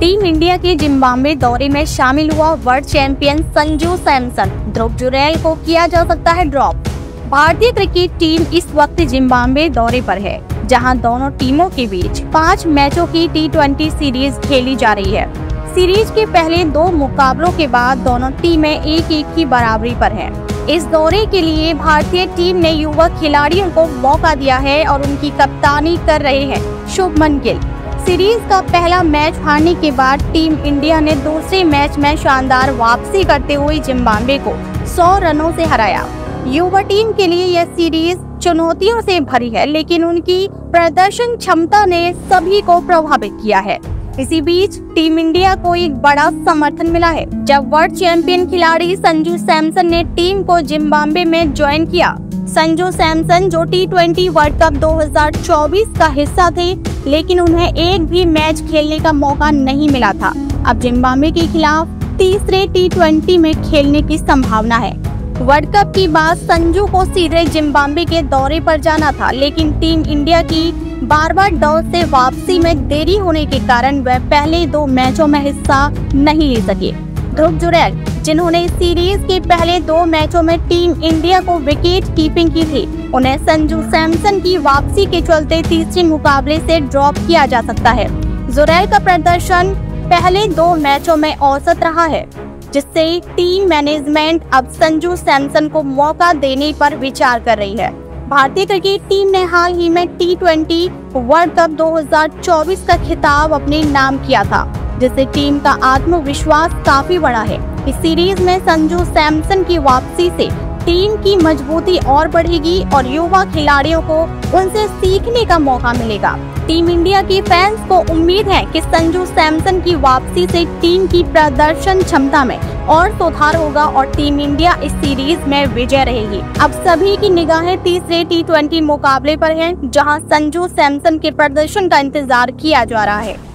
Team India के Zimbabwe दौरे में शामिल हुआ वर्ल्ड चैंपियन संजू सैमसन, ध्रुव जुरेल को किया जा सकता है ड्रॉप। भारतीय क्रिकेट टीम इस वक्त जिम्बाब्वे दौरे पर है, जहां दोनों टीमों के बीच 5 मैचों की टी20 सीरीज खेली जा रही है। सीरीज के पहले 2 मुकाबलों के बाद दोनों टीमें 1-1 की बराबरी पर हैं। इस दौरे के लिए भारतीय टीम ने युवा खिलाड़ियों को मौका दिया है और उनकी कप्तानी कर रहे हैं शुभमन गिल। सीरीज का पहला मैच हारने के बाद टीम इंडिया ने दूसरे मैच में शानदार वापसी करते हुए जिम्बाब्वे को 100 रनों से हराया। युवा टीम के लिए यह सीरीज चुनौतियों से भरी है, लेकिन उनकी प्रदर्शन क्षमता ने सभी को प्रभावित किया है। इसी बीच टीम इंडिया को एक बड़ा समर्थन मिला है, जब वर्ल्ड चैंपियन खिलाड़ी संजू सैमसन ने टीम को जिम्बाब्वे में ज्वाइन किया। संजू सैमसन जो टी20 वर्ल्ड कप 2024 का हिस्सा थे, लेकिन उन्हें एक भी मैच खेलने का मौका नहीं मिला था। अब जिम्बाब्वे के खिलाफ तीसरे टी20 में खेलने की संभावना है। वर्ल्ड कप की बाद संजू को सीधे जिम्बाब्वे के दौरे पर जाना था, लेकिन टीम इंडिया की बारबाडोस से वापसी में देरी होने के कारण वह पहले 2 मैचों में हिस्सा नहीं ले सके। ध्रुव जुरेल, जिन्होंने सीरीज के पहले 2 मैचों में टीम इंडिया को विकेट कीपिंग की थी, उन्हें संजू सैमसन की वापसी के चलते तीसरे मुकाबले से ड्रॉप किया जा सकता है। जुरेल का प्रदर्शन पहले 2 मैचों में औसत रहा है, जिससे टीम मैनेजमेंट अब संजू सैमसन को मौका देने पर विचार कर रही है। भारतीय क्रिकेट टीम ने हाल ही में टी20 वर्ल्ड कप 2024 का खिताब अपने नाम किया था, जिससे टीम का आत्मविश्वास काफी बढ़ा है। इस सीरीज में संजू सैमसन की वापसी से टीम की मजबूती और बढ़ेगी और युवा खिलाड़ियों को उनसे सीखने का मौका मिलेगा। टीम इंडिया के फैंस को उम्मीद है कि संजू सैमसन की वापसी से टीम की प्रदर्शन क्षमता में और सुधार होगा और टीम इंडिया इस सीरीज में विजय रहेगी। अब सभी की निगाहें तीसरे टी20 मुकाबले पर हैं, जहां संजू सैमसन के प्रदर्शन का इंतजार किया जा रहा है।